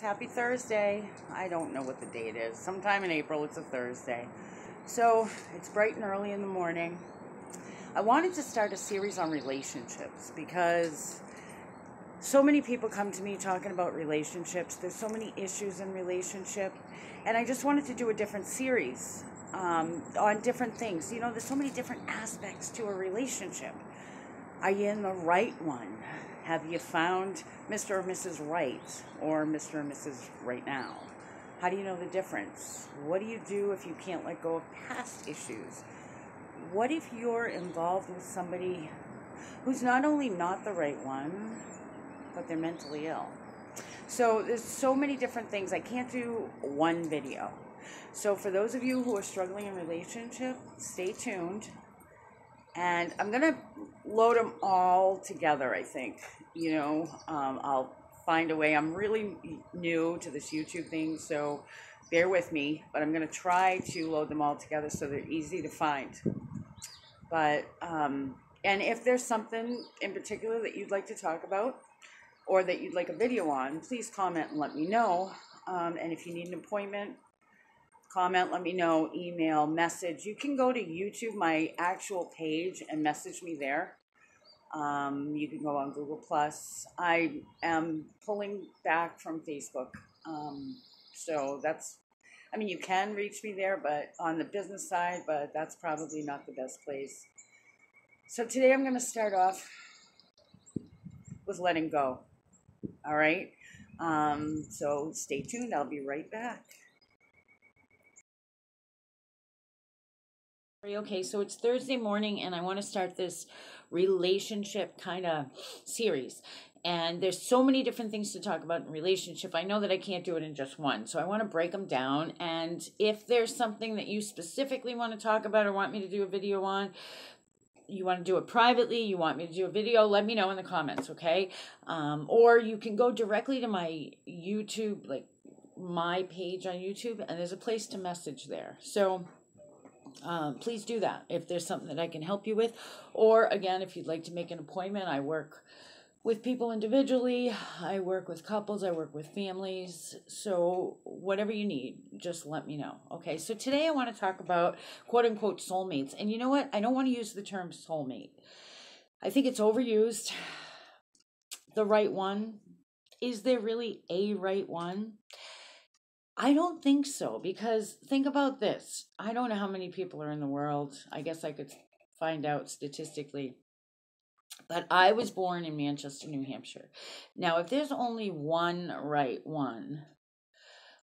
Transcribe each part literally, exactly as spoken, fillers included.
Happy Thursday. I don't know what the date is. Sometime in April, it's a Thursday. So it's bright and early in the morning. I wanted to start a series on relationships because so many people come to me talking about relationships. There's so many issues in relationship. And I just wanted to do a different series um, on different things. You know, there's so many different aspects to a relationship. Are you in the right one? Have you found Mister or Missus Right or Mister or Missus Right Now? How do you know the difference? What do you do if you can't let go of past issues? What if you're involved with somebody who's not only not the right one, but they're mentally ill? So there's so many different things. I can't do one video. So for those of you who are struggling in relationship, stay tuned. And I'm going to load them all together, I think. You know, um, I'll find a way. I'm really new to this YouTube thing, so bear with me. But I'm going to try to load them all together so they're easy to find. But, um, and if there's something in particular that you'd like to talk about or that you'd like a video on, please comment and let me know. Um, and if you need an appointment, comment, let me know, email, message. You can go to YouTube, my actual page, and message me there. Um, you can go on Google plus. I am pulling back from Facebook. Um, so that's, I mean, you can reach me there, but on the business side, but that's probably not the best place. So today I'm going to start off with letting go. All right? Um, so stay tuned. I'll be right back. Okay, so it's Thursday morning, and I want to start this relationship kind of series. And there's so many different things to talk about in relationship. I know that I can't do it in just one, so I want to break them down. And if there's something that you specifically want to talk about or want me to do a video on, you want to do it privately, you want me to do a video, let me know in the comments, okay? Um, or you can go directly to my YouTube, like my page on YouTube, and there's a place to message there. So Um, please do that if there's something that I can help you with. Or, again, if you'd like to make an appointment, I work with people individually. I work with couples. I work with families. So whatever you need, just let me know. Okay, so today I want to talk about, quote-unquote, soulmates. And you know what? I don't want to use the term soulmate. I think it's overused. The right one. Is there really a right one? I don't think so, because think about this. I don't know how many people are in the world. I guess I could find out statistically. But I was born in Manchester, New Hampshire. Now, if there's only one right one,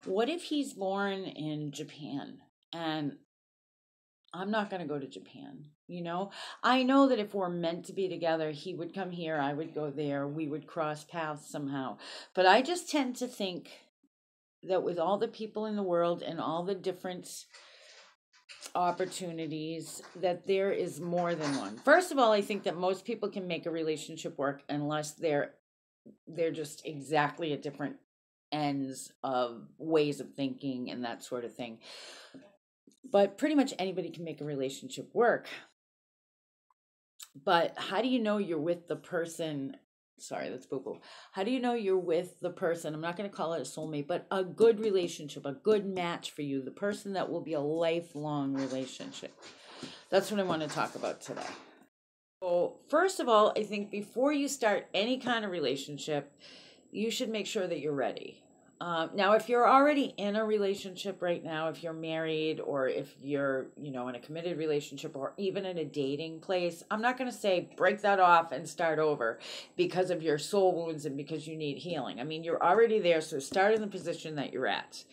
what if he's born in Japan? And I'm not going to go to Japan, you know? I know that if we're meant to be together, he would come here, I would go there, we would cross paths somehow. But I just tend to think that with all the people in the world and all the different opportunities, that there is more than one. First of all, I think that most people can make a relationship work unless they're they're just exactly at different ends of ways of thinking and that sort of thing. But pretty much anybody can make a relationship work. But how do you know you're with the person? Sorry, that's boo-boo. How do you know you're with the person? I'm not going to call it a soulmate, but a good relationship, a good match for you, the person that will be a lifelong relationship. That's what I want to talk about today. So first of all, I think before you start any kind of relationship, you should make sure that you're ready. Um, now, if you're already in a relationship right now, if you're married or if you're, you know, in a committed relationship or even in a dating place, I'm not going to say break that off and start over because of your soul wounds and because you need healing. I mean, you're already there, so start in the position that you're at.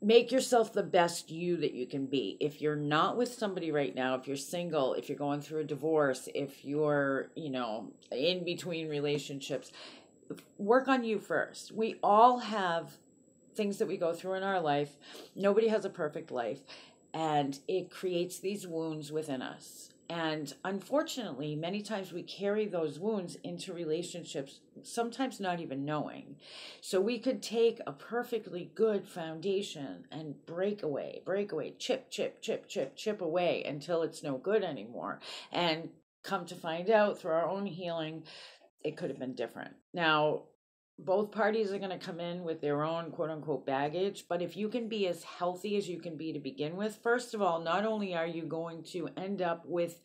Make yourself the best you that you can be. If you're not with somebody right now, if you're single, if you're going through a divorce, if you're, you know, in between relationships, work on you first. We all have things that we go through in our life. Nobody has a perfect life, and it creates these wounds within us. And unfortunately, many times we carry those wounds into relationships, sometimes not even knowing. So we could take a perfectly good foundation and break away, break away, chip, chip, chip, chip, chip away until it's no good anymore. And come to find out through our own healing, it could have been different. Now, both parties are going to come in with their own quote-unquote baggage, but if you can be as healthy as you can be to begin with, first of all, not only are you going to end up with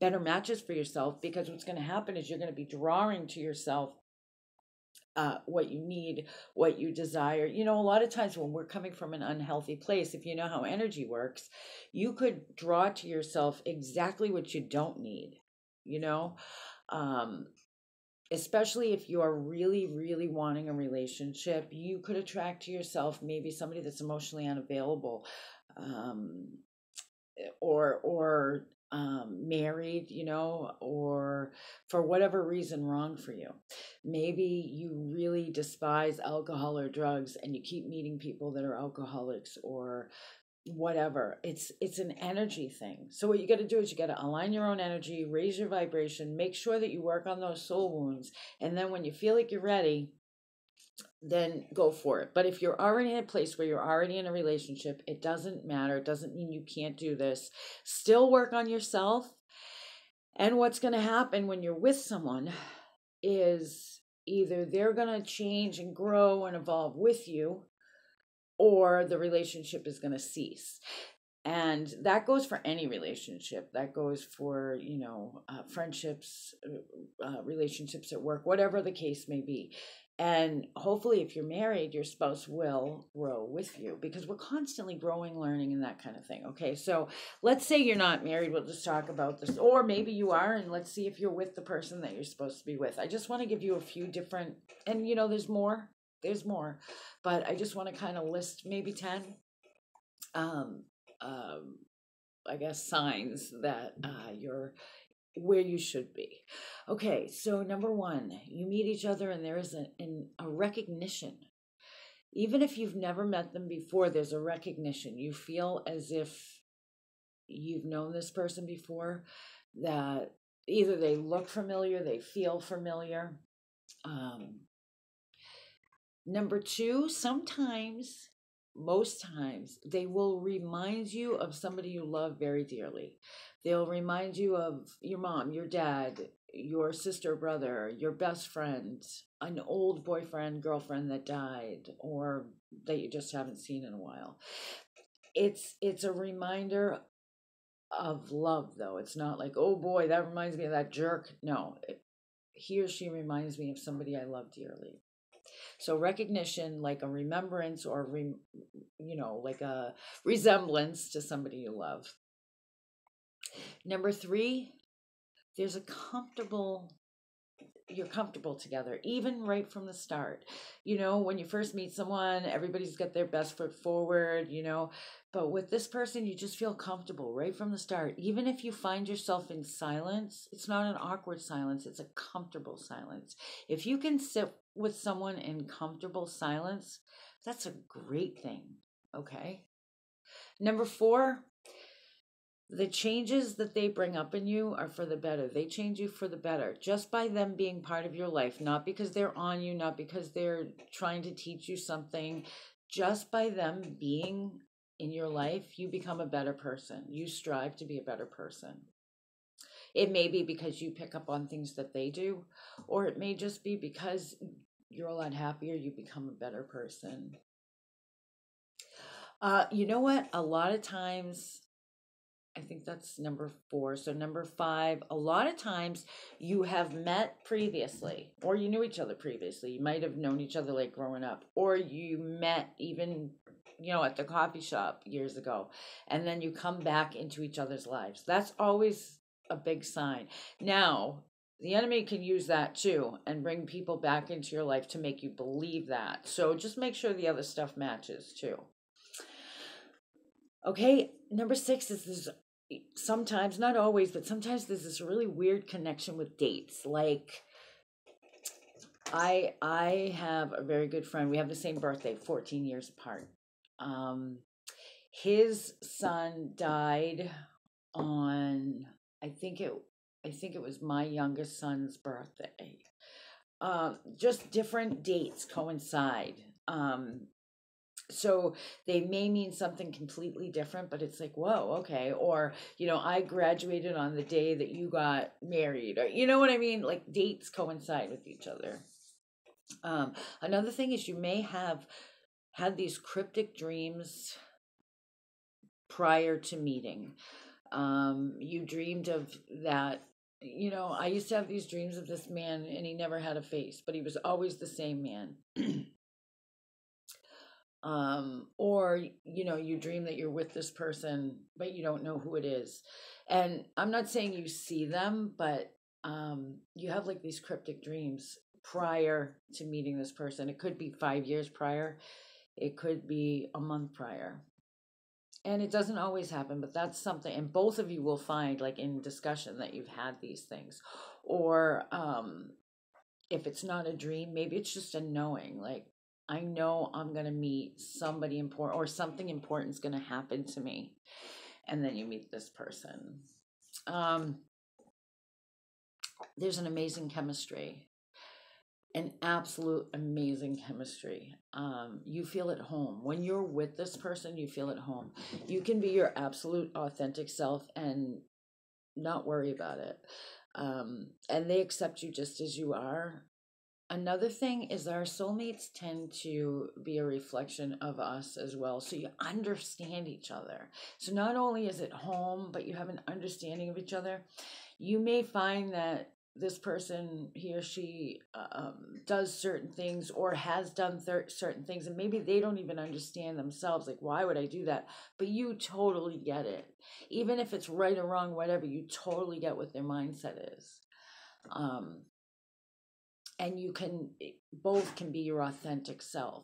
better matches for yourself, because what's going to happen is you're going to be drawing to yourself Uh, what you need, what you desire. You know, a lot of times when we're coming from an unhealthy place, if you know how energy works, you could draw to yourself exactly what you don't need, you know, um, especially if you are really, really wanting a relationship, you could attract to yourself maybe somebody that's emotionally unavailable, um, or, or um married, you know, or for whatever reason wrong for you. Maybe you really despise alcohol or drugs and you keep meeting people that are alcoholics or whatever. It's it's an energy thing. So what you got to do is you got to align your own energy, raise your vibration, make sure that you work on those soul wounds, and then when you feel like you're ready, then go for it. But if you're already in a place where you're already in a relationship, it doesn't matter. It doesn't mean you can't do this. Still work on yourself. And what's going to happen when you're with someone is either they're going to change and grow and evolve with you, or the relationship is going to cease. And that goes for any relationship. That goes for, you know, uh, friendships, uh, relationships at work, whatever the case may be. And hopefully if you're married, your spouse will grow with you, because we're constantly growing, learning, and that kind of thing. Okay, so let's say you're not married. We'll just talk about this. Or maybe you are, and let's see if you're with the person that you're supposed to be with. I just want to give you a few different, and you know, there's more. There's more. But I just want to kind of list maybe ten, um, um, I guess, signs that uh, you're where you should be. Okay, so number one, you meet each other and there is a, an, a recognition. Even if you've never met them before, there's a recognition. You feel as if you've known this person before, that either they look familiar, they feel familiar. Um, number two, sometimes, most times, they will remind you of somebody you love very dearly. They'll remind you of your mom, your dad, your sister, brother, your best friend, an old boyfriend, girlfriend that died, or that you just haven't seen in a while. It's it's a reminder of love, though. It's not like, oh boy, that reminds me of that jerk. No, it, he or she reminds me of somebody I love dearly. So recognition, like a remembrance, or, re, you know, like a resemblance to somebody you love. Number three, there's a comfortable, you're comfortable together, even right from the start. You know, when you first meet someone, everybody's got their best foot forward, you know, but with this person, you just feel comfortable right from the start. Even if you find yourself in silence, it's not an awkward silence, it's a comfortable silence. If you can sit with someone in comfortable silence, that's a great thing, okay? Number four, the changes that they bring up in you are for the better. They change you for the better just by them being part of your life, not because they're on you, not because they're trying to teach you something. Just by them being in your life, you become a better person. You strive to be a better person. It may be because you pick up on things that they do, or it may just be because you're a lot happier, you become a better person. Uh, you know what? A lot of times, I think that's number four. So number five, a lot of times you have met previously, or you knew each other previously. You might have known each other like growing up, or you met even, you know, at the coffee shop years ago, and then you come back into each other's lives. That's always a big sign. Now, the enemy can use that too and bring people back into your life to make you believe that. So just make sure the other stuff matches too. Okay, number six is this, sometimes, not always, but sometimes there's this really weird connection with dates. Like, I I have a very good friend. We have the same birthday, fourteen years apart. Um, his son died on, I think it, I think it was my youngest son's birthday. Uh, just different dates coincide. Um, So they may mean something completely different, but it's like, whoa, okay. Or, you know, I graduated on the day that you got married, or, you know what I mean? Like, dates coincide with each other. Um, another thing is you may have had these cryptic dreams prior to meeting. Um, you dreamed of that. You know, I used to have these dreams of this man, and he never had a face, but he was always the same man. Um, or, you know, you dream that you're with this person, but you don't know who it is. And I'm not saying you see them, but um, you have like these cryptic dreams prior to meeting this person. It could be five years prior. It could be a month prior. And it doesn't always happen, but that's something, and both of you will find, like, in discussion that you've had these things. Or um, if it's not a dream, maybe it's just a knowing, like, I know I'm going to meet somebody important, or something important is going to happen to me. And then you meet this person. Um, there's an amazing chemistry, an absolute amazing chemistry. Um, you feel at home. When you're with this person, you feel at home. You can be your absolute authentic self and not worry about it. Um, and they accept you just as you are. Another thing is our soulmates tend to be a reflection of us as well. So you understand each other. So not only is it home, but you have an understanding of each other. You may find that this person, he or she, um, does certain things or has done certain things. And maybe they don't even understand themselves. Like, why would I do that? But you totally get it. Even if it's right or wrong, whatever, you totally get what their mindset is. Um... And you can, both can be your authentic self.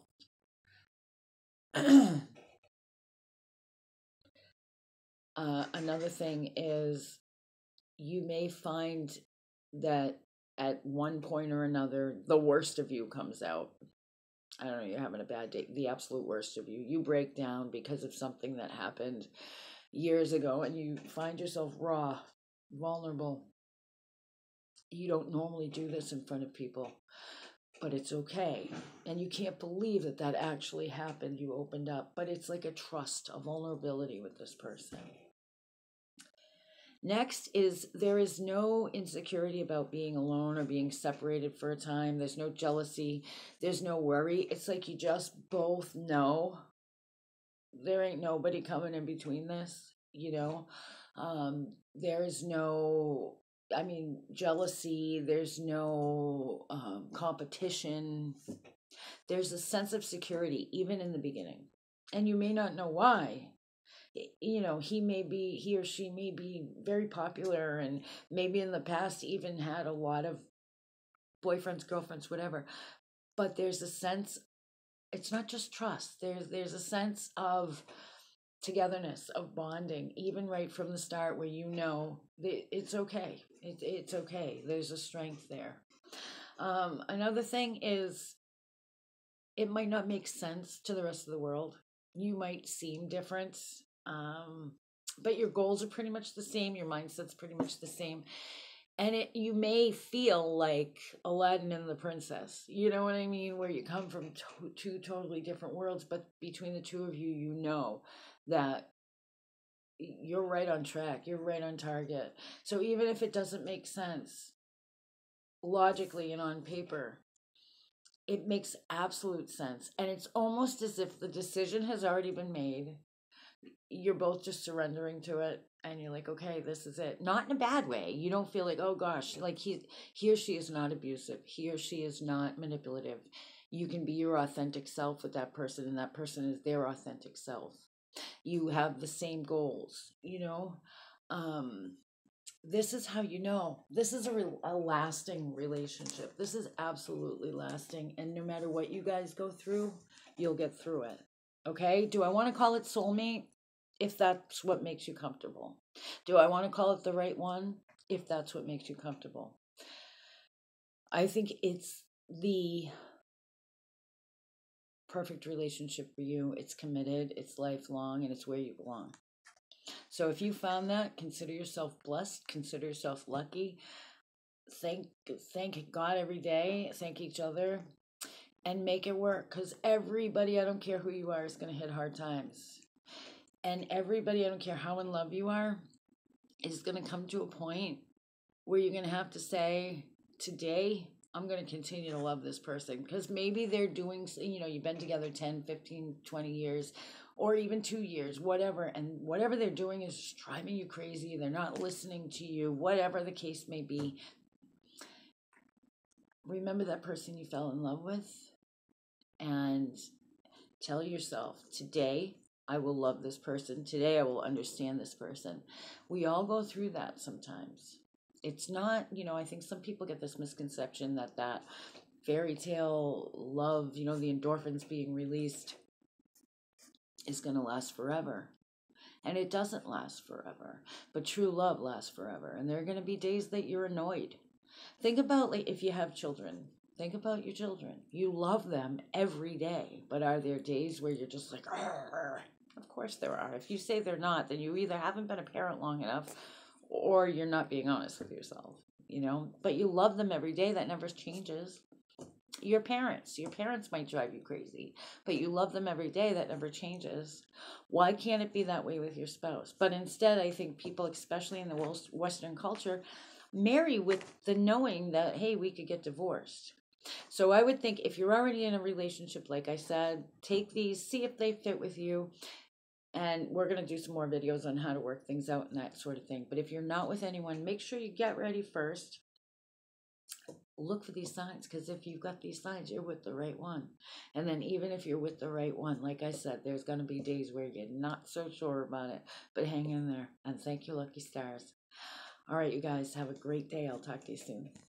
uh, another thing is you may find that at one point or another, the worst of you comes out. I don't know, you're having a bad day, the absolute worst of you. You break down because of something that happened years ago, and you find yourself raw, vulnerable. You don't normally do this in front of people, but it's okay. And you can't believe that that actually happened. You opened up, but it's like a trust, a vulnerability with this person. Next is there is no insecurity about being alone or being separated for a time. There's no jealousy. There's no worry. It's like you just both know there ain't nobody coming in between this, you know. Um, there is no... I mean, jealousy, there's no um, competition. There's a sense of security, even in the beginning. And you may not know why. You know, he may be, he or she may be very popular and maybe in the past even had a lot of boyfriends, girlfriends, whatever. But there's a sense, it's not just trust. There's, there's a sense of togetherness, of bonding, even right from the start, where you know it's okay. It, it's okay. There's a strength there. Um, another thing is it might not make sense to the rest of the world. You might seem different, um, but your goals are pretty much the same. Your mindset's pretty much the same. And it, you may feel like Aladdin and the princess, you know what I mean? Where you come from to, two totally different worlds, but between the two of you, you know that you're right on track, you're right on target. So even if it doesn't make sense logically and on paper, it makes absolute sense. And it's almost as if the decision has already been made. You're both just surrendering to it. And you're like, okay, this is it. Not in a bad way. You don't feel like, oh gosh, like he, he or she is not abusive. He or she is not manipulative. You can be your authentic self with that person, and that person is their authentic self. You have the same goals, you know. Um, this is how you know. This is a, re a lasting relationship. This is absolutely lasting. And no matter what you guys go through, you'll get through it. Okay? Do I want to call it soulmate? If that's what makes you comfortable. Do I want to call it the right one? If that's what makes you comfortable. I think it's the perfect relationship for you. It's committed, it's lifelong, and it's where you belong. So if you found that, consider yourself blessed, consider yourself lucky. Thank, thank God every day, thank each other, and make it work. Because everybody, I don't care who you are, is going to hit hard times. And everybody, I don't care how in love you are, is going to come to a point where you're going to have to say, today I'm going to continue to love this person, because maybe they're doing, you know, you've been together ten, fifteen, twenty years or even two years, whatever. And whatever they're doing is just driving you crazy. They're not listening to you, whatever the case may be. Remember that person you fell in love with and tell yourself, today I will love this person. Today I will understand this person. We all go through that sometimes. It's not, you know, I think some people get this misconception that that fairy tale love, you know, the endorphins being released is going to last forever. And it doesn't last forever. But true love lasts forever. And there are going to be days that you're annoyed. Think about, like, if you have children. Think about your children. You love them every day. But are there days where you're just like, argh? Of course there are. If you say they're not, then you either haven't been a parent long enough or you're not being honest with yourself, you know? But you love them every day. That never changes. Your parents. Your parents might drive you crazy, but you love them every day. That never changes. Why can't it be that way with your spouse? But instead, I think people, especially in the Western culture, marry with the knowing that, hey, we could get divorced. So I would think if you're already in a relationship, like I said, take these, see if they fit with you. And we're going to do some more videos on how to work things out and that sort of thing. But if you're not with anyone, make sure you get ready first. Look for these signs, because if you've got these signs, you're with the right one. And then even if you're with the right one, like I said, there's going to be days where you're not so sure about it. But hang in there, and thank you, lucky stars. All right, you guys, have a great day. I'll talk to you soon.